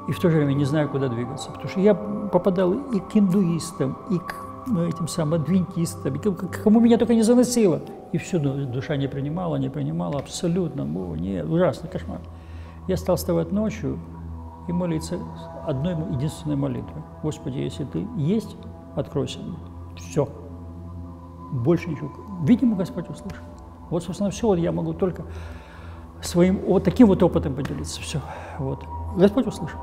и в то же время не знаю, куда двигаться. Потому что я попадал и к индуистам, и к этим самым адвентистом, кому меня только не заносило. И все, душа не принимала, абсолютно, ужасный кошмар. Я стал вставать ночью и молиться одной единственной молитвой. Господи, если ты есть, откройся мне. Все. Больше ничего. Видимо, Господь услышал. Вот, собственно, все. Я могу только своим вот таким вот опытом поделиться. Все. Вот. Господь услышал.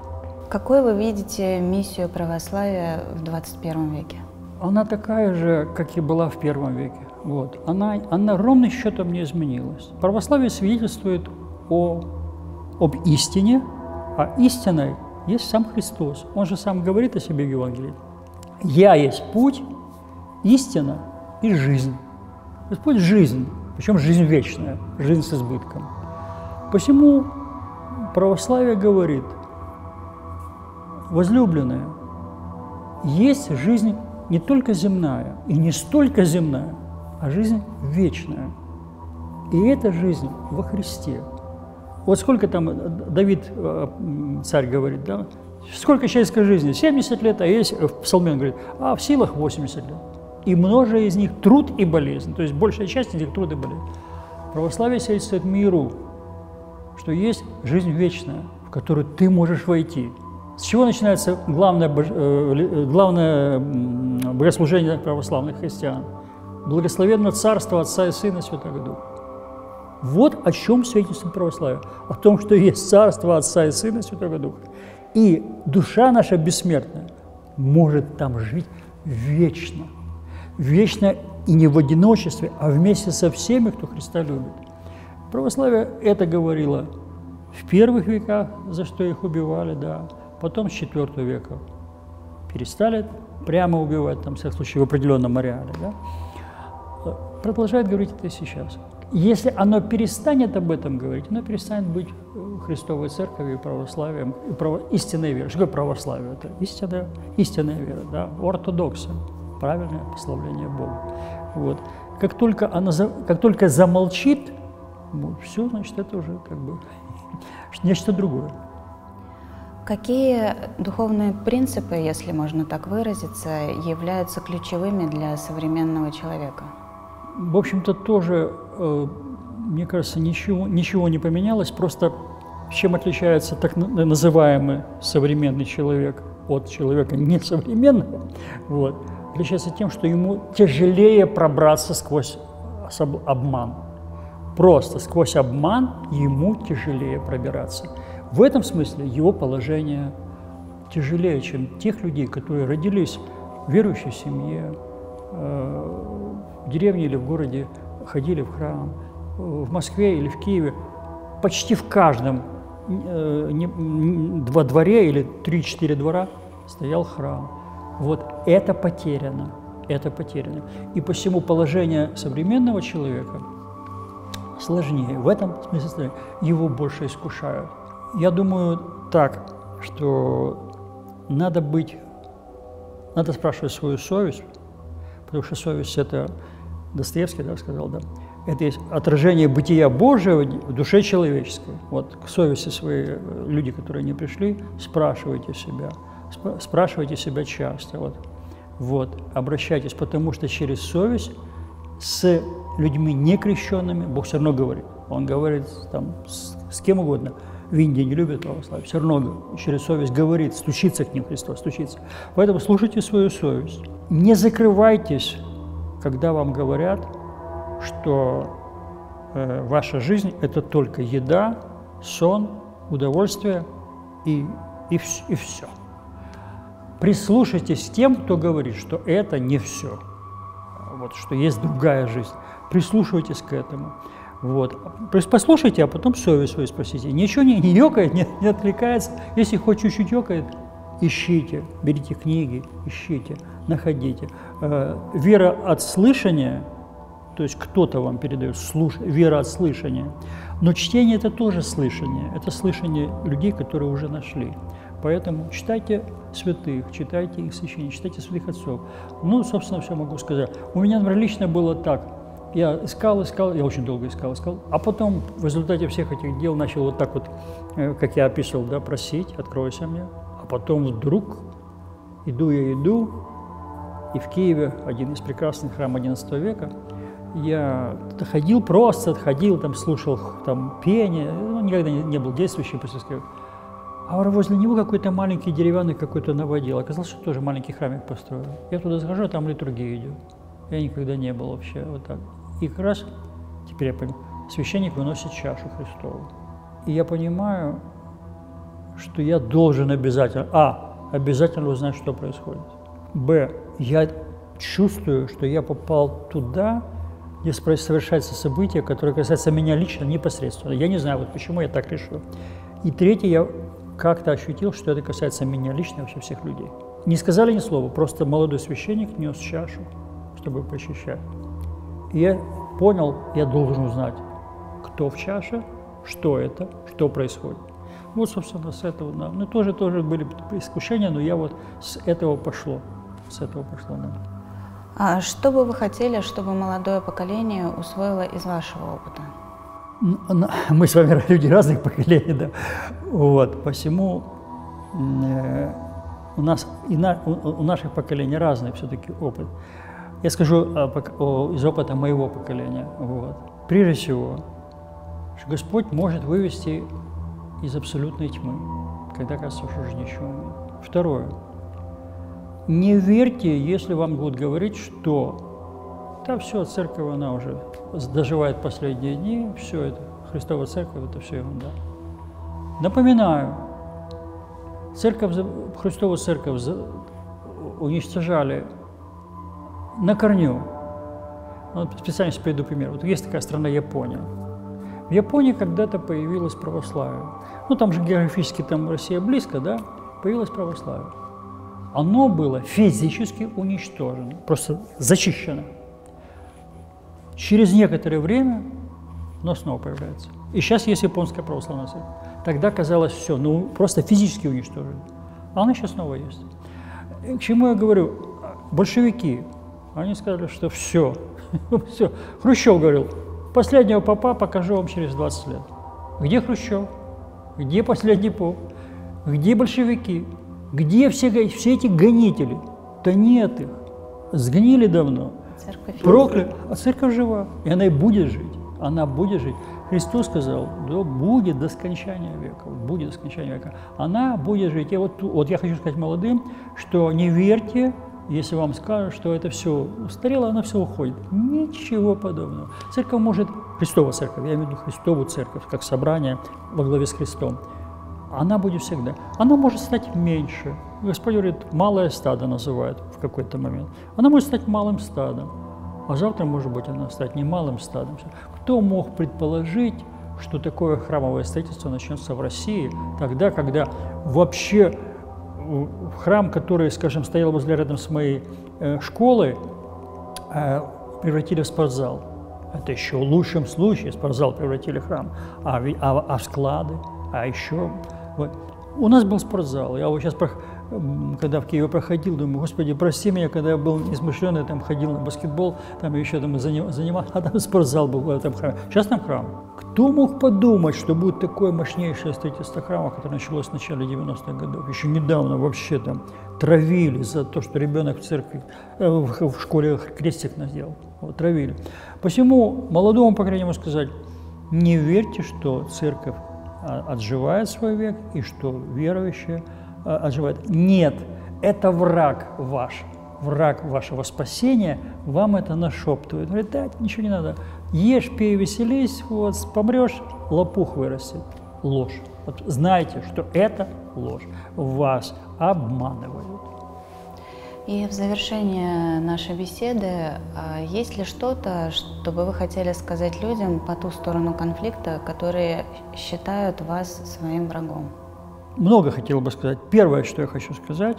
Какой вы видите миссию православия в 21 веке? Она такая же, как и была в первом веке. Вот. Она ровным счетом не изменилась. Православие свидетельствует об истине, а истиной есть сам Христос. Он же сам говорит о себе в Евангелии. «Я есть путь, истина и жизнь». То есть путь – жизнь, причем жизнь вечная, жизнь с избытком. Посему православие говорит: возлюбленные, есть жизнь не только земная, и не столько земная, а жизнь вечная. И эта жизнь во Христе. Вот сколько там Давид, царь, говорит, да? Сколько человеческой жизни? 70 лет, а есть, в Псалме говорит, а в силах 80 лет. И множие из них труд и болезнь. То есть большая часть из них труд и болезнь. Православие свидетельствует миру, что есть жизнь вечная, в которую ты можешь войти. С чего начинается главное богослужение православных христиан? Благословенно Царство Отца и Сына и Святого Духа. Вот о чем свидетельствует православие. О том, что есть Царство Отца и Сына и Святого Духа. И душа наша бессмертная может там жить вечно. Вечно и не в одиночестве, а вместе со всеми, кто Христа любит. Православие это говорило в первых веках, за что их убивали, да. Потом с IV века перестали прямо убивать, там, в всяком случае, в определенном ареале. Да. Продолжает говорить это и сейчас. Если оно перестанет об этом говорить, оно перестанет быть Христовой Церковью и православием, и истинной верой. Что такое православие? Это истинная вера, да? Ортодоксия, правильное прославление Бога. Вот. Как только замолчит, все, значит, это уже как бы нечто другое. Какие духовные принципы, если можно так выразиться, являются ключевыми для современного человека? В общем-то, тоже, мне кажется, ничего не поменялось. Просто чем отличается так называемый современный человек от человека несовременного? Вот. Отличается тем, что ему тяжелее пробраться сквозь обман. Просто сквозь обман ему тяжелее пробираться. В этом смысле его положение тяжелее, чем тех людей, которые родились в верующей семье, в деревне или в городе, ходили в храм, в Москве или в Киеве. Почти в каждом во дворе или 3-4 двора стоял храм. Вот это потеряно, это потеряно. И посему положение современного человека сложнее. В этом смысле его больше искушают. Я думаю так, что надо спрашивать свою совесть, потому что совесть – это Достоевский, да, сказал, да, это есть отражение бытия Божьего в душе человеческой. Вот к совести своей люди, которые не пришли, спрашивайте себя часто, вот, обращайтесь, потому что через совесть с людьми некрещенными Бог все равно говорит. Он говорит там с кем угодно. В Индии не любят православие, все равно через совесть говорит, стучится к ним Христос, стучится. Поэтому слушайте свою совесть. Не закрывайтесь, когда вам говорят, что ваша жизнь – это только еда, сон, удовольствие и все. Прислушайтесь к тем, кто говорит, что это не все, вот, что есть другая жизнь. Прислушивайтесь к этому. Вот. Послушайте, а потом совесть свою спросите. Ничего не ёкает, не отвлекается. Если хоть чуть-чуть ёкает, ищите, берите книги, ищите, находите. Вера от слышания, то есть кто-то вам передает, вера от слышания. Но чтение – это тоже слышание. Это слышание людей, которые уже нашли. Поэтому читайте святых, читайте их сочинения, читайте святых отцов. Ну, собственно, все могу сказать. У меня, например, лично было так. Я искал, я очень долго искал, а потом в результате всех этих дел начал вот так вот, как я описывал, да, просить, откройся мне, а потом вдруг иду, и в Киеве, один из прекрасных храмов XI века. Я ходил просто, там слушал пение, он никогда не был действующим, а возле него какой-то маленький деревянный новодел. Оказалось, что тоже маленький храмик построил. Я туда захожу, а там литургия идет. Я никогда не был вообще вот так. И как раз, теперь я понимаю, священник выносит чашу Христову. И я понимаю, что я должен обязательно, обязательно узнать, что происходит. Б, я чувствую, что я попал туда, где совершается событие, которое касается меня лично непосредственно. Я не знаю, вот почему я так решил. И третье, я как-то ощутил, что это касается меня лично, вообще всех людей. Не сказали ни слова, просто молодой священник нес чашу, чтобы причащать. И я понял, я должен узнать, кто в чаше, что это, что происходит. Вот, собственно, с этого нам. Ну, тоже были искушения, но я вот с этого пошло нам. А что бы вы хотели, чтобы молодое поколение усвоило из вашего опыта? Мы с вами люди разных поколений, да. Вот, посему у наших поколений разный все-таки опыт. Я скажу из опыта моего поколения. Вот. Прежде всего, что Господь может вывести из абсолютной тьмы, когда, кажется, уже ничего нет. Второе. Не верьте, если вам будут говорить, что да, все, церковь, она уже доживает последние дни, все это, Христова церковь, это все ерунда. Напоминаю, Христову церковь уничтожали на корню. Специально приведу пример. Вот есть такая страна Япония. В Японии когда-то появилось православие. Ну, там же географически Россия близко, да? Появилось православие. Оно было физически уничтожено, просто зачищено. Через некоторое время оно снова появляется. И сейчас есть японская православная церковь. Тогда казалось все, ну, просто физически уничтожено. А оно сейчас снова есть. К чему я говорю? Большевики, они сказали, что все, все. Хрущев говорил, последнего попа покажу вам через 20 лет. Где Хрущев? Где последний поп? Где большевики? Где все эти гонители? Да нет их. Сгнили давно. Прокляли. А церковь жива. И она и будет жить. Она будет жить. Христос сказал, да будет до скончания века. Будет до скончания века. Она будет жить. И вот я хочу сказать молодым, что не верьте, если вам скажут, что это все устарело, оно все уходит. Ничего подобного. Церковь может, Христова церковь, я имею в виду Христову церковь, как собрание во главе с Христом, она будет всегда. Она может стать меньше. Господь говорит, малое стадо называют в какой-то момент. Она может стать малым стадом, а завтра, может быть, она стать не малым стадом. Кто мог предположить, что такое храмовое строительство начнется в России тогда, когда вообще... Храм, который, скажем, стоял рядом с моей школой, превратили в спортзал. Это еще в лучшем случае спортзал превратили в храм, а в склады, а еще... Вот. У нас был спортзал. Я вот сейчас, когда в Киеве проходил, думаю, Господи, прости меня, когда я был несмышленый, там ходил на баскетбол, там еще занимался, а там спортзал был в этом храме. Сейчас там храм. Кто мог подумать, что будет такое мощнейшее строительство храма, которое началось в начале 90-х годов? Еще недавно вообще там травили за то, что ребенок в церкви, в школе крестик надел. Вот, травили. Посему молодому, по крайней мере, сказать, не верьте, что церковь отживает свой век, и что верующие отживают. Нет, это враг ваш, враг вашего спасения, вам это нашептывает. Говорит, да, ничего не надо, ешь, пей, веселись, вот, помрешь, лопух вырастет. Ложь. Вот знайте, что это ложь. Вас обманывают. И в завершение нашей беседы, есть ли что-то, что бы вы хотели сказать людям по ту сторону конфликта, которые считают вас своим врагом? Много хотел бы сказать. Первое, что я хочу сказать,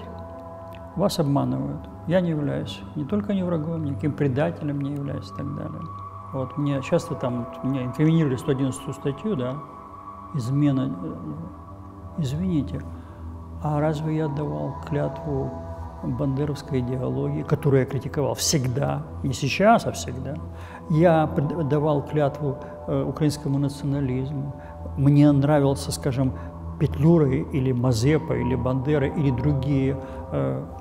вас обманывают. Я не являюсь не только не врагом, никаким предателем не являюсь и так далее. Вот мне часто мне инкриминировали 111 статью, да, измена, извините, а разве я отдавал клятву бандеровской идеологии, которую я критиковал всегда, не сейчас, а всегда. Я давал клятву украинскому национализму. Мне нравился, скажем, Петлюры или Мазепа, или Бандера, или другие,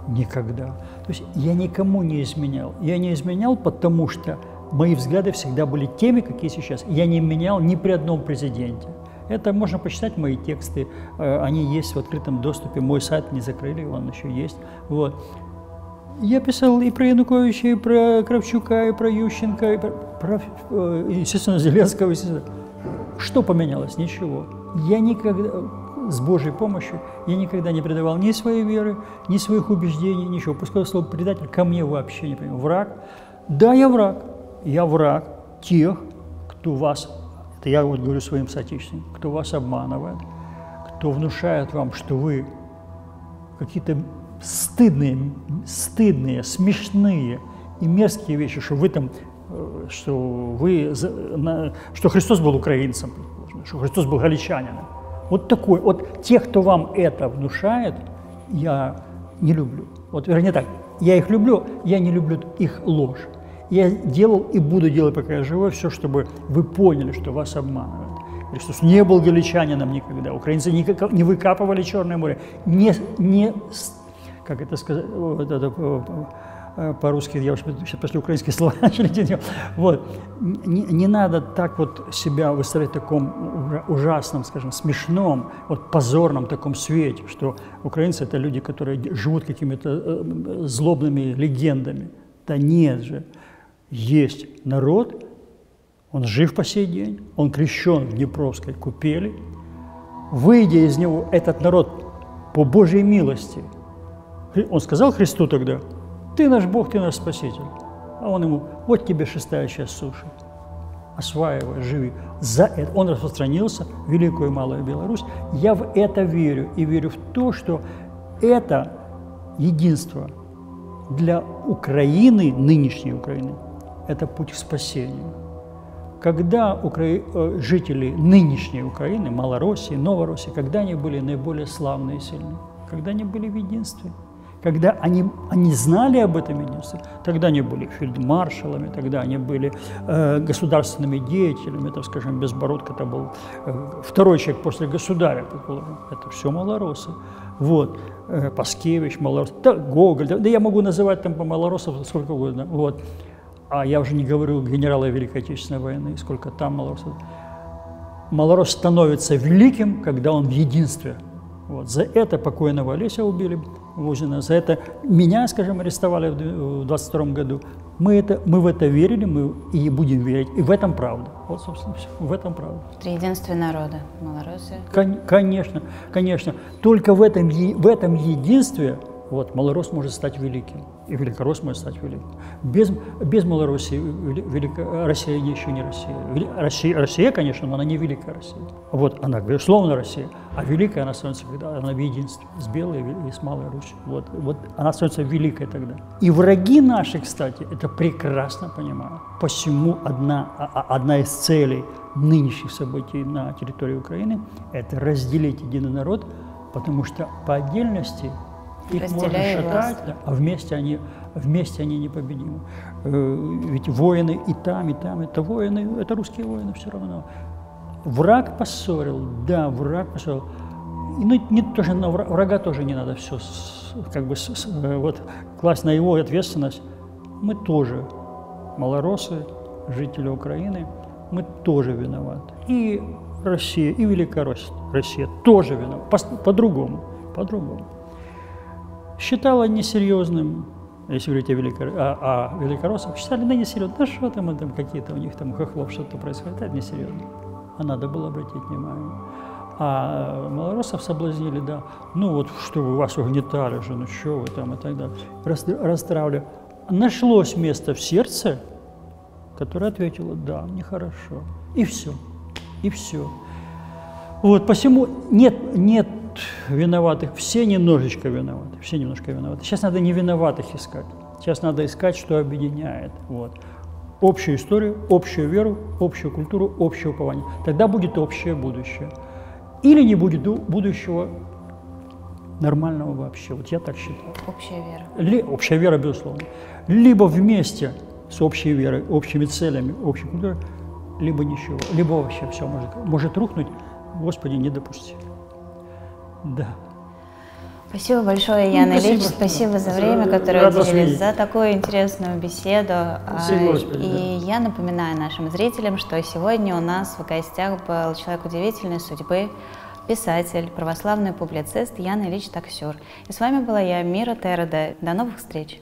никогда. То есть я никому не изменял. Я не изменял, потому что мои взгляды всегда были теми, какие сейчас. Я не менял ни при одном президенте. Это можно почитать, мои тексты, они есть в открытом доступе. Мой сайт не закрыли, он еще есть. Вот. Я писал и про Януковича, и про Кравчука, и про Ющенко, и про естественно, Зеленского. Что поменялось? Ничего. Я никогда, с Божьей помощью, я никогда не предавал ни своей веры, ни своих убеждений, ничего. Пускай слово «предатель» ко мне вообще не применял. Враг. Да, я враг. Я враг тех, кто вас, это я вот говорю своим соотечественникам, кто вас обманывает, кто внушает вам, что вы какие-то стыдные, смешные и мерзкие вещи, что вы там, что Христос был украинцем, что Христос был галичанином. Вот такой, вот тех, кто вам это внушает, я не люблю. Вот, вернее так, я их люблю, я не люблю их ложь. Я делал и буду делать, пока я живой, все, чтобы вы поняли, что вас обманывают. Христос не был галичанином никогда, украинцы не выкапывали Черное море, как это сказать, вот это, по-русски, я уже сейчас после украинских слова начали делать. Вот. Не надо так вот себя выставлять в таком ужасном, скажем, смешном, вот позорном таком свете, что украинцы – это люди, которые живут какими-то злобными легендами. Да нет же. Есть народ, он жив по сей день, он крещен в Днепровской купели. Выйдя из него, этот народ по Божьей милости, он сказал Христу тогда: «Ты наш Бог, ты наш Спаситель». А он ему: «Вот тебе шестая часть суши, осваивай, живи». За это он распространился, Великую и Малую Беларусь. Я в это верю и верю в то, что это единство для Украины, нынешней Украины, это путь к спасению. Когда жители нынешней Украины, Малороссии, Новороссии, когда они были наиболее славны и сильны? Когда они были в единстве? Когда они знали об этом единстве? Тогда они были фельдмаршалами, тогда они были государственными деятелями, там, скажем, Безбородко, это был второй человек после государя, это все малороссы. Вот, Паскевич, малорос, да, Гоголь, да я могу называть там по малороссам сколько угодно. Вот. А я уже не говорю генералы Великой Отечественной войны, сколько там малороссов. Малорос становится великим, когда он в единстве. Вот. За это покойного Олеся убили, Бузина, за это меня, скажем, арестовали в 22 году. Мы в это верили, мы и будем верить, и в этом правда. Вот, собственно, все, в этом правда. Три единства народа, малороссия. Конечно, конечно. Только в этом единстве вот, малорос может стать великим, и великорос может стать великим. Без Малороссии Россия еще не Россия. Россия, конечно, но она не великая Россия. Вот она, безусловно, Россия, а великая она становится, когда она в единстве с Белой и с Малой Русью. Вот она становится великой тогда. И враги наши, кстати, это прекрасно понимают. Посему одна из целей нынешних событий на территории Украины – это разделить единый народ, потому что по отдельности их можно шатать, да, а вместе они непобедимы. Ведь воины и там, это воины, это русские воины все равно. Враг поссорил, да, враг поссорил. Ну, врага тоже не надо все как бы вот, класть на его ответственность. Мы тоже, малороссы, жители Украины, мы тоже виноваты. И Россия, и Великороссия тоже виновата, по-другому. Считала несерьезным, если говорить о великороссах, считали, да, несерьезно, да что там какие-то у них там хохлов, что-то происходит, это несерьезно. А надо было обратить внимание. А малороссов соблазнили, да, ну вот, что вы вас угнетали же, ну что вы там и так далее, расстравливали. Нашлось место в сердце, которое ответило: да, нехорошо. И все, и все. Вот, посему нет виноватых, все немножечко виноваты, все немножко виноваты. Сейчас надо не виноватых искать, сейчас надо искать, что объединяет. Вот. Общую историю, общую веру, общую культуру, общее упование. Тогда будет общее будущее. Или не будет будущего нормального вообще, вот я так считаю. Общая вера. Общая вера, безусловно. Либо вместе с общей верой, общими целями, общей культурой, либо ничего, либо вообще все может рухнуть, Господи, не допусти. Да. Спасибо большое, Ян Ильич. Спасибо за время, которое уделили, за такую интересную беседу. И я напоминаю нашим зрителям, что сегодня у нас в гостях был человек удивительной судьбы, писатель, православный публицист Ян Ильич Таксюр. И с вами была я, Мира Тереда. До новых встреч!